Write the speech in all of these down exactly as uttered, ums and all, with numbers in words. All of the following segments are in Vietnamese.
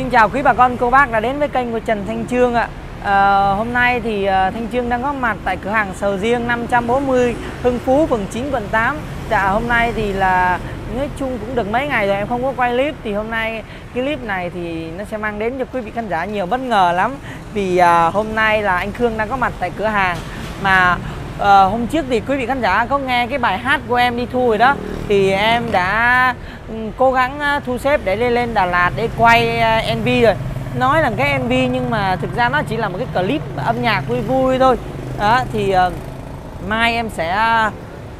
Xin chào quý bà con cô bác đã đến với kênh của Trần Thanh Trương ạ. à, Hôm nay thì Thanh Trương đang góp mặt tại cửa hàng Sầu Riêng năm trăm bốn mươi Hưng Phú, phường chín, quận tám. Dạ hôm nay thì là nói chung cũng được mấy ngày rồi em không có quay clip. Thì hôm nay cái clip này thì nó sẽ mang đến cho quý vị khán giả nhiều bất ngờ lắm. Vì à, hôm nay là anh Khương đang có mặt tại cửa hàng. Mà à, hôm trước thì quý vị khán giả có nghe cái bài hát của em đi thu rồi đó. Thì em đã cố gắng thu xếp để lên lên Đà Lạt để quay em vê rồi. Nói là cái em vê nhưng mà thực ra nó chỉ là một cái clip âm nhạc vui vui thôi. Đó, thì uh, mai em sẽ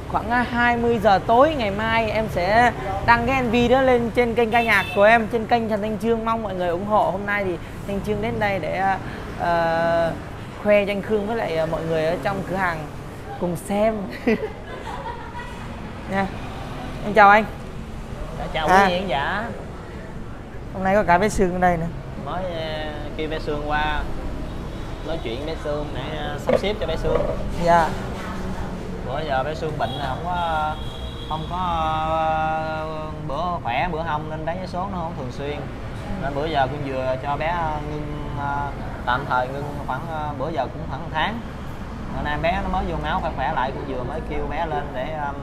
khoảng hai mươi giờ tối ngày mai em sẽ đăng cái em vê đó lên trên kênh ca nhạc của em, trên kênh Trần Thanh Trương, mong mọi người ủng hộ. Hôm nay thì Thanh Trương đến đây để uh, khoe cho anh Khương với lại mọi người ở trong cửa hàng cùng xem. Nha. Em chào anh. Đã chào à. Quý vị khán giả. Hôm nay có cả Bé Sương ở đây nữa. Mới uh, kêu Bé Sương qua nói chuyện Bé Sương để uh, sắp xếp cho Bé Sương. Dạ. Yeah. Bữa giờ Bé Sương bệnh là không có không có uh, bữa khỏe bữa không nên đánh giá số nó không thường xuyên. Nên bữa giờ cũng vừa cho bé ngưng uh, tạm thời ngưng khoảng uh, bữa giờ cũng khoảng một tháng. Hôm nay bé nó mới vô máu khỏe khỏe lại, cũng vừa mới kêu bé lên để um,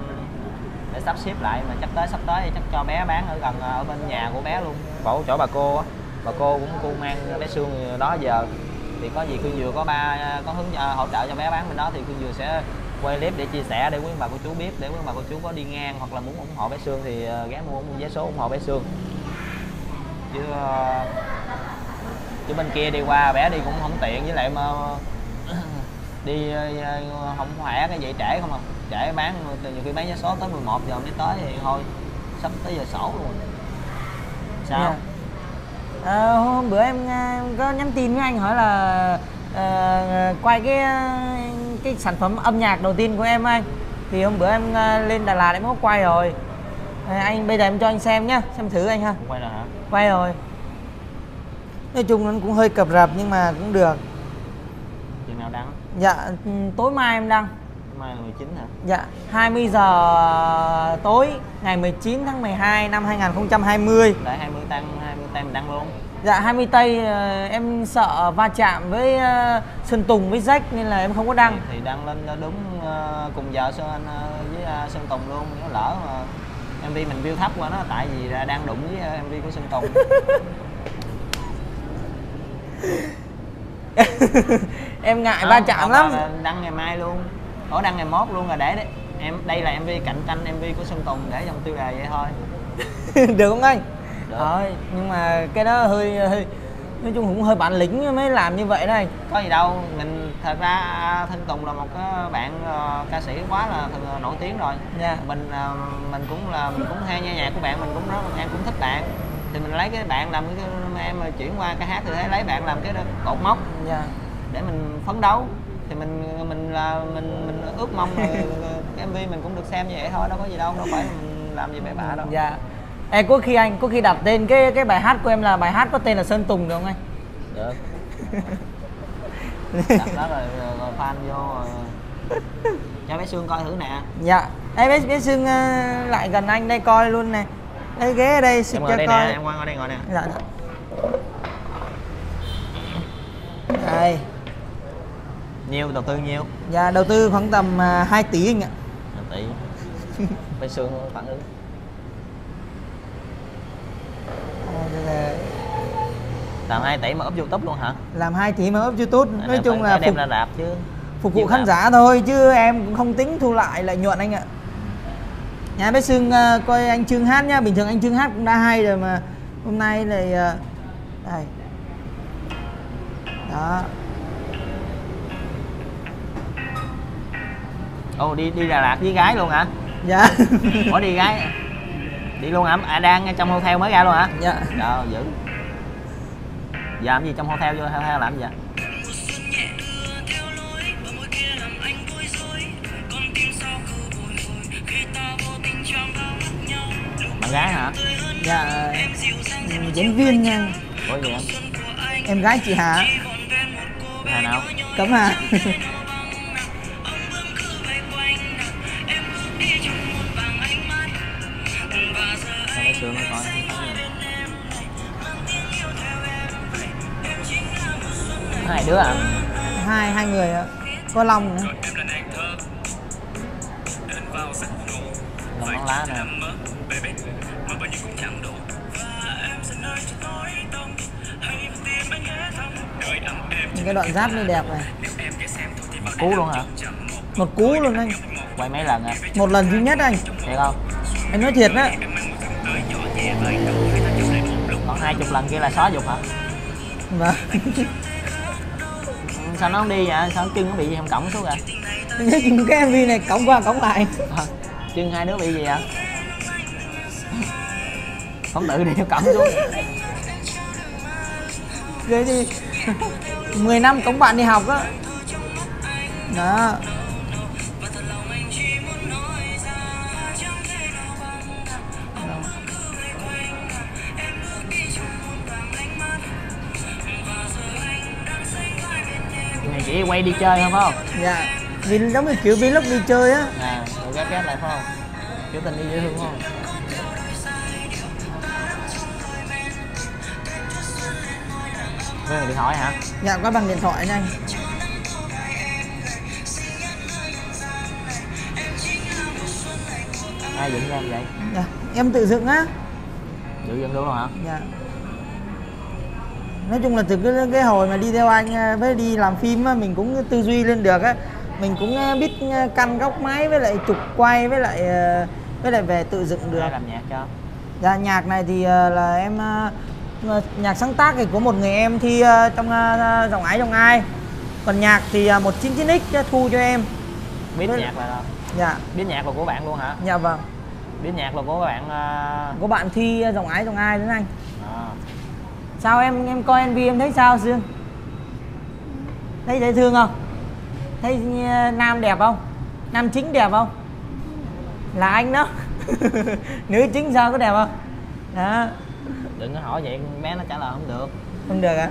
để sắp xếp lại, mà chắc tới sắp tới thì chắc cho bé bán ở gần ở bên nhà của bé luôn, chỗ chỗ bà cô á. Bà cô cũng cô mang Bé Sương đó giờ thì có gì Khương Dừa có ba có hướng hỗ trợ cho bé bán bên đó thì Khương Dừa sẽ quay clip để chia sẻ để quý bà cô chú biết, để quý bà cô chú có đi ngang hoặc là muốn ủng hộ Bé Sương thì ghé mua mua vé số ủng hộ Bé Sương. Chứ chứ bên kia đi qua bé đi cũng không tiện, với lại mà đi không khỏe cái vậy trễ không à. Trễ bán từ nhiều khi bán giá số tới mười một giờ mới tới thì thôi sắp tới giờ sổ luôn. Sao? Yeah. À, hôm bữa em, em có nhắn tin với anh hỏi là à, quay cái cái sản phẩm âm nhạc đầu tiên của em anh. Thì hôm bữa em lên Đà Lạt em có quay rồi. À, anh bây giờ em cho anh xem nhá, xem thử anh ha. Quay rồi hả? Quay rồi. Nói chung nó cũng hơi cập rập nhưng mà cũng được. Chừng nào đăng? Dạ tối mai em đăng. Mai là mười chín hả? Dạ, hai mươi giờ tối ngày mười chín tháng mười hai năm hai nghìn không trăm hai mươi. Để hai mươi tăng hai mươi tăng mình đăng luôn. Dạ, hai mươi tây em sợ va chạm với Sơn Tùng với Jack nên là em không có đăng. Thì, thì đăng lên đúng cùng giờ Sơn với Sơn Tùng luôn, nó lỡ mà em vê mình view thấp quá nó tại vì đang đụng với em vê của Sơn Tùng. Em ngại va chạm lắm. Đăng ngày mai luôn. Ủa đăng ngày mốt luôn rồi để đấy. Em đây là em vê cạnh tranh em vê của Sơn Tùng để trong tiêu đề vậy thôi. Được không anh? Được. Thôi, nhưng mà cái đó hơi, hơi nói chung cũng hơi bản lĩnh mới làm như vậy đây. Có gì đâu, mình thật ra Thanh Tùng là một cái bạn uh, ca sĩ quá là thật, nổi tiếng rồi. Yeah. Mình uh, mình cũng là mình cũng hay nghe nhạc của bạn, mình cũng rất em cũng thích bạn. Thì mình lấy cái bạn làm cái em chuyển qua ca hát thì thấy lấy bạn làm cái cột mốc. Yeah. Để mình phấn đấu. Thì mình mình là mình mình ước mong là cái em vê mình cũng được xem như vậy thôi, đâu có gì đâu, đâu phải mình làm gì bậy bạ đâu. Dạ. Ê, có khi anh có khi đặt tên cái cái bài hát của em là bài hát có tên là Sơn Tùng được không anh? Được. Đặt đó rồi, rồi, rồi fan vô rồi. Cho Bé Sương coi thử nè. Dạ. Ê, Bé, Bé Sương lại gần anh đây coi luôn nè. Lấy ghế ở đây xịt cho đây coi. Nè, em qua ngồi đây ngồi nè. Dạ. Đây. Nhiêu đầu tư nhiêu? Dạ đầu tư khoảng tầm uh, hai tỷ anh ạ. hai tỷ. Bé Sương phản ứng. À, làm hai tỷ mà up YouTube luôn hả? Làm hai tỷ mà up YouTube, à, nói chung là phục, đạp chứ. Phục vụ khán giả thôi chứ em cũng không tính thu lại lợi nhuận anh ạ. Nhà Bé Sương uh, coi anh Trương hát nha, bình thường anh Trương hát cũng đã hay rồi mà hôm nay này uh, đây. Đó. Ồ oh, đi đi Đà Lạt với gái luôn hả? Dạ. Ủa đi gái đi luôn hả? À đang trong hotel mới ra luôn hả? Dạ. Đó dữ. Giờ làm gì trong hotel vô hotel làm gì vậy? Bạn gái hả? Dạ. Diễn viên nha. Ủa gì vậy? Em gái chị Hà. Chị Hà nào? Cấm Hà. Hai đứa à? Hai, hai người ạ. Có Long nữa. Long Hơn Lá nè. Những cái đoạn giáp này đẹp này. Một cú luôn hả? Một cú luôn anh. Quay mấy lần à? Một lần duy nhất anh. Thiệt không? Anh nói thiệt á. Còn hai chục lần kia là xóa dục hả? Vâng. Sao nó không đi vậy? Sao chân nó bị gì không cổng xuống vậy? Cái em vê này cổng qua cổng lại. À, chân hai đứa bị gì vậy? Không tự đi theo cổng xuống. Ghê đi. mười năm cổng bạn đi học á. Đó. Chỉ quay đi chơi không phải không? Dạ. Vì giống như kiểu vlog đi chơi á. À, rồi ghép ghép lại phải không? Kiểu tình đi dễ thương không? Với bằng điện thoại hả? Dạ, có bằng điện thoại nha anh. Ai dựng em vậy? Dạ, em tự dựng á. Tự dựng luôn hả? Dạ. Nói chung là từ cái, cái hồi mà đi theo anh với đi làm phim á, mình cũng tư duy lên được á. Mình cũng biết căn góc máy với lại trục quay với lại với lại về tự dựng được. Ai làm nhạc cho? Dạ, nhạc này thì là em nhạc sáng tác thì của một người em thi trong Giọng Ái Trong Ai. Còn nhạc thì một chín chín x thu cho em. Biết với... nhạc là đâu? Dạ. Biết nhạc là của bạn luôn hả? Dạ vâng. Biết nhạc là của bạn uh... của bạn thi Giọng Ái Trong Ai đến anh. À. Sao em em coi em vê em thấy sao Sương? Thấy dễ thương không? Thấy nam đẹp không? Nam chính đẹp không? Là anh đó. Nữ chính sao có đẹp không? Đó. Đừng có hỏi vậy bé nó trả lời không được. Không được hả?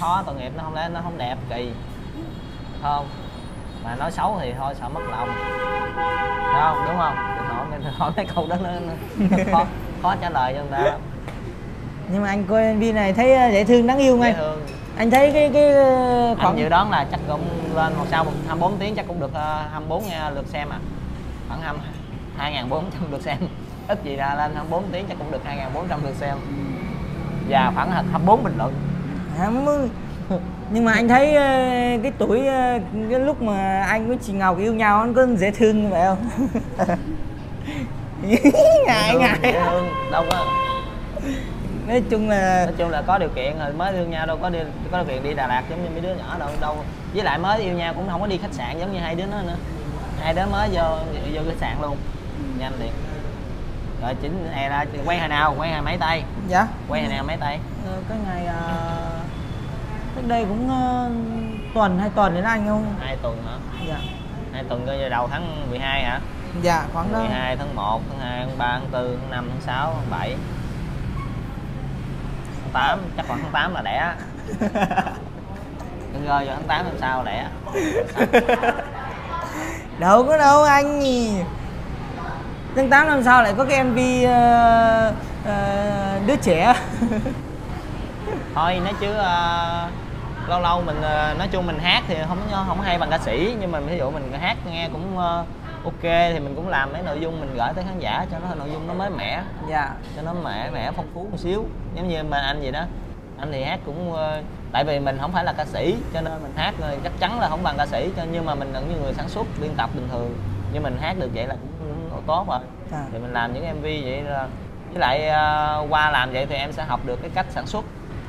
Khó tội nghiệp, nó không lẽ nó không đẹp kỳ. Không. Mà nói xấu thì thôi sợ mất lòng. Đúng không? Đúng không? Đừng hỏi, đừng hỏi cái câu đó nó khó, khó trả lời cho người ta. Nhưng mà anh coi em vê này thấy dễ thương đáng yêu ngay. Anh thấy cái cái khoảng... Anh dự đoán là chắc cũng lên một sau hai mươi bốn tiếng chắc cũng được hai mươi bốn lượt xem à. Khoảng hai nghìn bốn trăm lượt xem. Ít gì ra lên hai mươi bốn tiếng chắc cũng được hai nghìn bốn trăm lượt xem. Và khoảng hai mươi bốn bình luận. Nhưng mà anh thấy cái tuổi cái lúc mà anh với chị Ngọc yêu nhau nó có dễ thương như vậy không? Ngại ngại. Đâu có. Nói chung là nói chung là có điều kiện rồi mới yêu nhau, đâu có điều, có điều kiện đi Đà Lạt giống như mấy đứa nhỏ đâu đâu. Với lại mới yêu nhau cũng không có đi khách sạn giống như hai đứa nó nữa. Hai đứa mới vô vô khách sạn luôn. Nhanh liền. Rồi chính này là quay hồi nào? Quay hồi mấy tay? Dạ. Quay hồi nào mấy tay? Ờ, cái ngày à, cách đây cũng uh, tuần hai tuần đến anh không? Hai tuần hả? Dạ. Hai tuần coi đầu tháng mười hai hả? Dạ, khoảng đó. mười hai tháng một, tháng hai, tháng ba, tháng tư, tháng năm, tháng sáu, tháng bảy. Tám, chắc khoảng tháng tám là đẻ. Đừng rơi vào tháng tám làm sao đẻ. Đâu có đâu anh. Tháng tám làm sao lại có cái em vê uh, uh, đứa trẻ. Thôi nói chứ uh, lâu lâu mình uh, nói chung mình hát thì không không hay bằng ca sĩ, nhưng mà ví dụ mình hát nghe cũng uh, ok thì mình cũng làm mấy nội dung mình gửi tới khán giả cho nó nội dung nó mới mẻ. Dạ. Cho nó mẻ mẻ phong phú một xíu. Giống như mà anh vậy đó. Anh thì hát cũng tại vì mình không phải là ca sĩ cho nên mình hát rồi chắc chắn là không bằng ca sĩ, cho nhưng mà mình vẫn như người sản xuất, biên tập bình thường. Nhưng mình hát được vậy là cũng tốt rồi. À. Thì mình làm những em vê vậy là với lại qua làm vậy thì em sẽ học được cái cách sản xuất.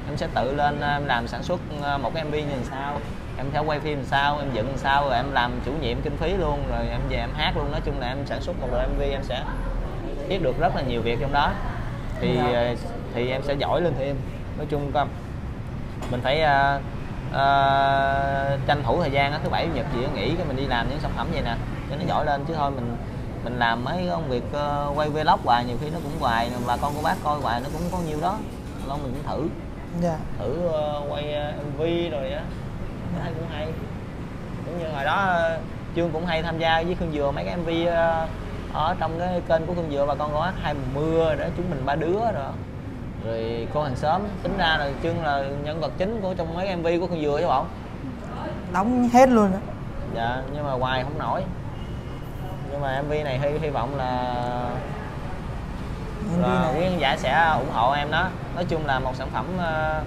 Em sẽ tự lên em làm sản xuất một cái em vê như làm sao. Em theo quay phim sao, em dựng sao, rồi em làm chủ nhiệm kinh phí luôn, rồi em về em hát luôn. Nói chung là em sản xuất một đoạn em vê em sẽ biết được rất là nhiều việc trong đó. Thì dạ. Thì em sẽ giỏi lên thêm. Nói chung con mình phải uh, uh, tranh thủ thời gian đó, thứ bảy nhật gì đó nghỉ cái mình đi làm những sản phẩm vậy nè cho nó giỏi lên, chứ thôi mình mình làm mấy công việc uh, quay vlog hoài nhiều khi nó cũng hoài, bà con cô bác coi hoài nó cũng có nhiều đó. Lâu mình cũng thử. Dạ. Thử uh, quay uh, em vê rồi á. Hay cũng hay, cũng như hồi đó Chương cũng hay tham gia với Khương Dừa mấy cái em vê ở trong cái kênh của Khương Dừa và con có hai mùa mưa đó, chúng mình ba đứa rồi rồi Con Hàng Xóm. Tính ra là Chương là nhân vật chính của trong mấy em vê của Khương Dừa chứ không? Đóng hết luôn đó. Dạ, nhưng mà hoài không nổi. Nhưng mà em vê này hy, hy vọng là, là quý khán giả sẽ ủng hộ em đó. Nói chung là một sản phẩm uh,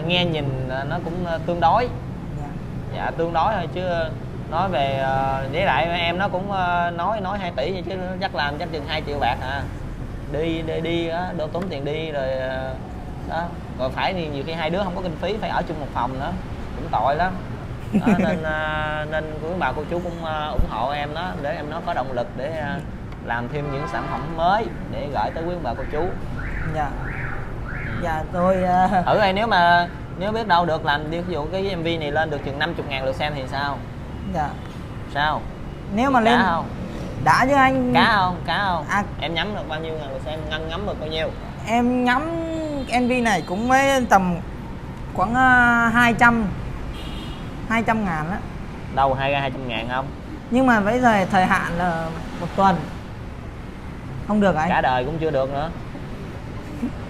uh, nghe nhìn nó cũng tương đối. Dạ, dạ tương đối thôi, chứ nói về uh, với lại em nó cũng uh, nói nói hai tỷ vậy, chứ chắc làm chắc chừng hai triệu bạc à. Đi đi đi đó, đâu tốn tiền đi rồi đó. Rồi phải thì nhiều khi hai đứa không có kinh phí phải ở chung một phòng nữa, cũng tội lắm. Đó, nên uh, nên quý bà cô chú cũng uh, ủng hộ em đó, để em nó có động lực để uh, làm thêm những sản phẩm mới để gửi tới quý bà cô chú. Dạ. Dạ tôi uh... thử này, nếu mà nếu biết đâu được làm đi, ví dụ cái em vê này lên được chừng năm mươi ngàn lượt xem thì sao? Dạ. Sao? Nếu mà cá lên không? Đã chứ anh. Cá không? Cá không? À, em nhắm được bao nhiêu ngàn lượt xem, ngăn ngắm được bao nhiêu? Em nhắm em vê này cũng mới tầm khoảng uh, hai trăm ngàn á. Đâu hai trăm ngàn không? Nhưng mà bây giờ thời hạn là một tuần. Không được anh. Cả đời cũng chưa được nữa.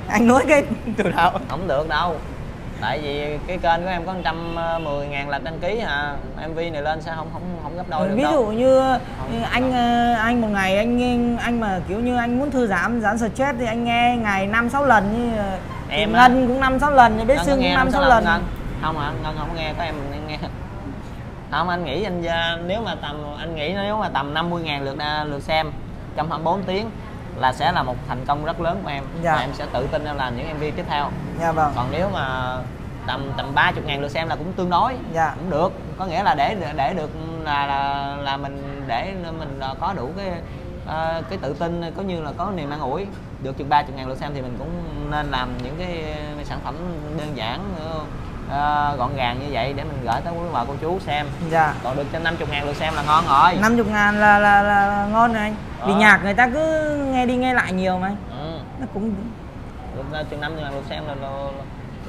Anh nói cái từ đầu. Không được đâu. Tại vì cái kênh của em có một trăm mười ngàn lượt đăng ký à. em vê này lên sẽ không không không gấp đôi được. Ví dụ đâu. như không, anh không. anh một ngày anh anh mà kiểu như anh muốn thư giãn, giãn stress thì anh nghe ngày năm sáu lần như em Ngân à. Cũng năm sáu lần thì Bé Sương cũng năm sáu lần. Ngân. Không hả? Ngân không nghe có em mình nghe. Không, anh nghĩ anh nếu mà tầm anh nghĩ nếu mà tầm năm mươi ngàn lượt lượt xem trong hai mươi bốn tiếng là sẽ là một thành công rất lớn của em. Dạ. Và em sẽ tự tin em làm những em vê tiếp theo. Dạ vâng. Còn nếu mà tầm tầm ba mươi ngàn lượt xem là cũng tương đối. Dạ. Cũng được. Có nghĩa là để để được là là, là mình để mình có đủ cái uh, cái tự tin, có như là có niềm an ủi. Được chừng ba mươi ngàn lượt xem thì mình cũng nên làm những cái sản phẩm đơn giản Uh, gọn gàng như vậy để mình gửi tới quý bà cô chú xem. Dạ. Còn được trên năm mươi ngàn lượt xem là ngon rồi. Năm mươi ngàn là, là, là ngon rồi anh. Ờ. Vì nhạc người ta cứ nghe đi nghe lại nhiều mà anh. Ừ. Nó cũng được chừng năm mươi ngàn lượt xem là là,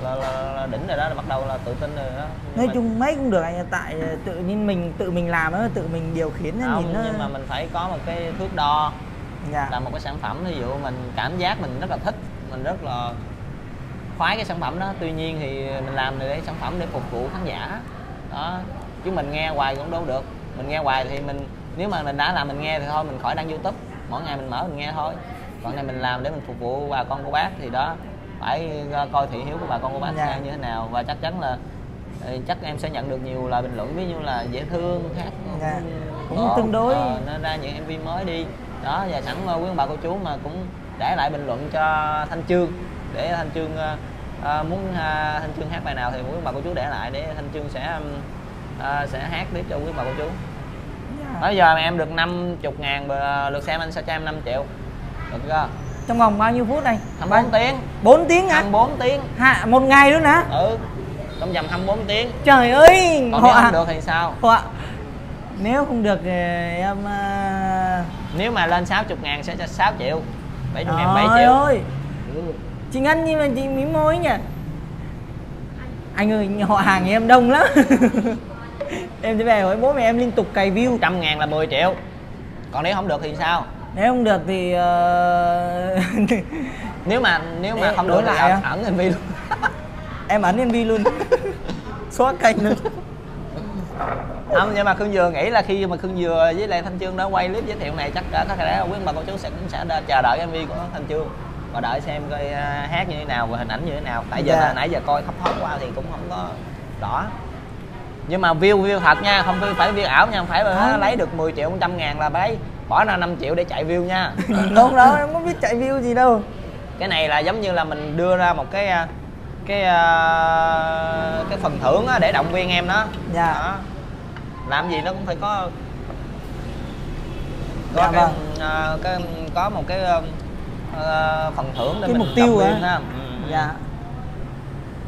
là, là là đỉnh rồi đó, là bắt đầu là tự tin rồi đó. Nhưng nói mà... chung mấy cũng được anh, tại tự nhiên mình tự mình làm đó, tự mình điều khiển nó nhìn nó. Nhưng mà mình phải có một cái thước đo. Dạ. Là một cái sản phẩm, ví dụ mình cảm giác mình rất là thích, mình rất là khoái cái sản phẩm đó, tuy nhiên thì mình làm để sản phẩm để phục vụ khán giả đó, chứ mình nghe hoài cũng đâu được. Mình nghe hoài thì mình, nếu mà mình đã làm mình nghe thì thôi mình khỏi đăng YouTube, mỗi ngày mình mở mình nghe thôi. Còn này mình làm để mình phục vụ bà con cô bác thì đó, phải coi thị hiếu của bà con cô bác yeah. như thế nào. Và chắc chắn là chắc em sẽ nhận được nhiều lời bình luận, ví dụ là dễ thương khác yeah. cũng, cũng tương đối à, nên ra những em vê mới đi đó. Và sẵn quý bà cô chú mà cũng để lại bình luận cho Thanh Chương, để Thanh Chương uh, muốn uh, Thanh Chương hát bài nào thì quý bà cô chú để lại để Thanh Chương sẽ uh, sẽ hát tiếp cho quý bà cô chú. Bây yeah. giờ mà em được năm mươi ngàn lượt xem anh sẽ cho em năm triệu. Được chưa? Trong vòng bao nhiêu phút đây? hai mươi bốn tiếng. bốn tiếng hả? hai mươi bốn tiếng. Ha, một ngày nữa nè. Ừ. Trong vòng hai mươi bốn tiếng. Trời ơi. Còn nếu không được thì sao? Họa. Nếu không được thì em uh... nếu mà lên sáu mươi ngàn sẽ cho sáu triệu. bảy mươi ngàn bảy triệu. Ơi. Ừ. Chị Ngân nhưng mà chị mím môi nhỉ. Anh ơi, họ hàng em đông lắm. Em sẽ về hỏi bố mẹ em liên tục cày view. Trăm ngàn là mười triệu. Còn nếu không được thì sao? Nếu không được thì uh... nếu mà nếu mà em không được thì lại ẩn em vê luôn. Em ẩn em vê luôn. Xóa kênh luôn. Không, nhưng mà Khương Dừa nghĩ là khi mà Khương Dừa với lại Thanh Chương đã quay clip giới thiệu này, chắc cả các lẽ quý bà cô chú sẽ cũng sẽ chờ đợi em vê của Thanh Chương và đợi xem coi uh, hát như thế nào và hình ảnh như thế nào. Tại giờ yeah. nãy giờ coi khóc khóc qua thì cũng không có rõ. Nhưng mà view view thật nha, không phải view ảo nha, không phải à. Lấy được mười triệu một trăm ngàn là bấy, bỏ ra năm triệu để chạy view nha. Đúng đó, em không biết chạy view gì đâu. Cái này là giống như là mình đưa ra một cái cái uh, cái phần thưởng để động viên em đó. Dạ. Yeah. Làm gì nó cũng phải có có yeah, cái, vâng. uh, cái có một cái uh, Uh, phần thưởng để cái mình mục tiêu á. Dạ. Dạ.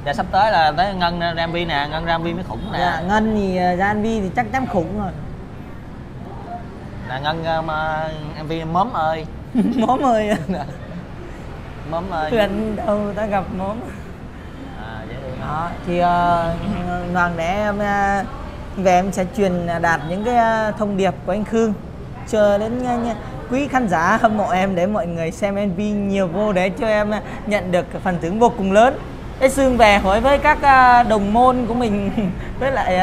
Dạ sắp tới là tới Ngân Rambi nè, Ngân Rambi mới khủng nè. Dạ, Ngân thì uh, ra em vê thì chắc chắn khủng rồi. Là Ngân uh, em vê móm ơi. Móm ơi. Móm ơi. Lần đầu ta gặp móm. À dễ thương. Đó, thì uh, Ngân để em uh, về em sẽ truyền đạt những cái thông điệp của anh Khương chờ đến nha, nha. Quý khán giả hâm mộ em để mọi người xem em vê nhiều vô để cho em nhận được phần thưởng vô cùng lớn. Bé Sương về hỏi với các đồng môn của mình với lại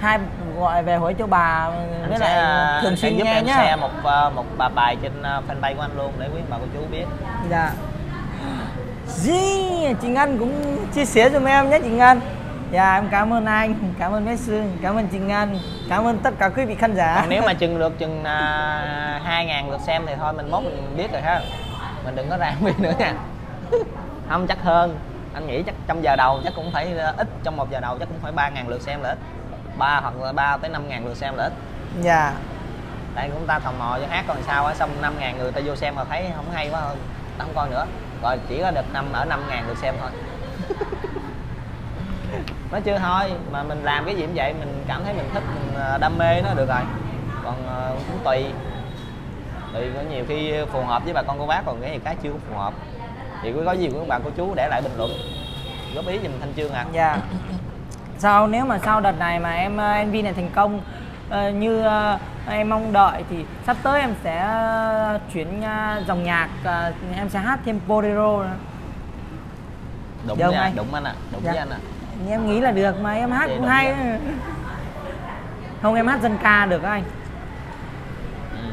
hai gọi về hỏi cho bà với anh lại sẽ, thường xuyên giúp nghe em nhá. Share một một bà bài trên fanpage của anh luôn để quý bà cô chú biết. Dạ. Yeah, chị Ngân cũng chia sẻ giùm em nhé chị Ngân. Dạ em cảm ơn anh, cảm ơn bé Sương, cảm ơn chị Ngân, cảm ơn tất cả quý vị khán giả. Còn nếu mà chừng được chừng hai uh, ngàn lượt xem thì thôi mình mốt mình biết rồi ha. Mình đừng có ra đi nữa nha. Không chắc hơn. Anh nghĩ chắc trong giờ đầu chắc cũng phải ít, trong một giờ đầu chắc cũng phải ba ngàn lượt xem là ít. ba hoặc là ba tới năm ngàn người xem là ít. Dạ. Tại chúng ta tò mò cho hát còn sao á, xong năm ngàn người ta vô xem mà thấy không hay quá hơn, không coi nữa. Rồi chỉ có được năm ở năm ngàn người xem thôi. Nói chưa thôi, mà mình làm cái gì cũng vậy, mình cảm thấy mình thích, mình đam mê nó được rồi. Còn cũng tùy. Tùy có nhiều khi phù hợp với bà con cô bác, còn cái gì cái chưa phù hợp. Thì có gì của các bạn cô chú để lại bình luận, góp ý giùm Thanh Chương ạ. À. Dạ. Sau nếu mà sau đợt này mà em em vê này thành công uh, như uh, em mong đợi thì sắp tới em sẽ uh, chuyển uh, dòng nhạc, uh, em sẽ hát thêm bolero. Đúng nha, anh? Đúng anh ạ, à. Đúng dạ. Với anh ạ. À. Em nghĩ là được mà em hát vậy cũng hay. Không em hát dân ca được anh. Ừ.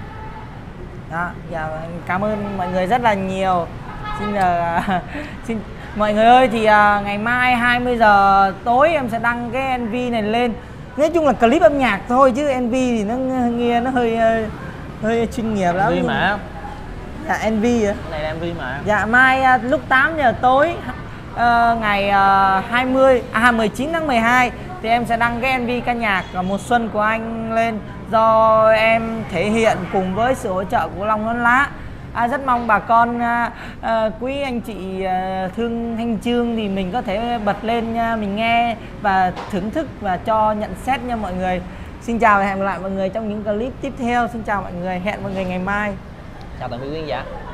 Đó, dạ, cảm ơn mọi người rất là nhiều. Xin là uh, xin mọi người ơi thì uh, ngày mai hai mươi giờ tối em sẽ đăng cái em vê này lên. Nói chung là clip âm nhạc thôi chứ em vê thì nó nghe nó hơi hơi, hơi chuyên nghiệp lắm. em vê mà. Dạ em vê ạ. Này là em vê mà. Dạ mai uh, lúc tám giờ tối uh, ngày uh, hai mươi à mười chín tháng mười hai thì em sẽ đăng cái em vê ca nhạc Một Xuân của anh lên do em thể hiện cùng với sự hỗ trợ của Long Hơn Lá. À, rất mong bà con à, à, quý anh chị à, thương Thanh Chương thì mình có thể bật lên nha, mình nghe và thưởng thức và cho nhận xét nha mọi người. Xin chào và hẹn gặp lại mọi người trong những clip tiếp theo. Xin chào mọi người, hẹn mọi người ngày mai. Chào tạm biệt quý khán giả.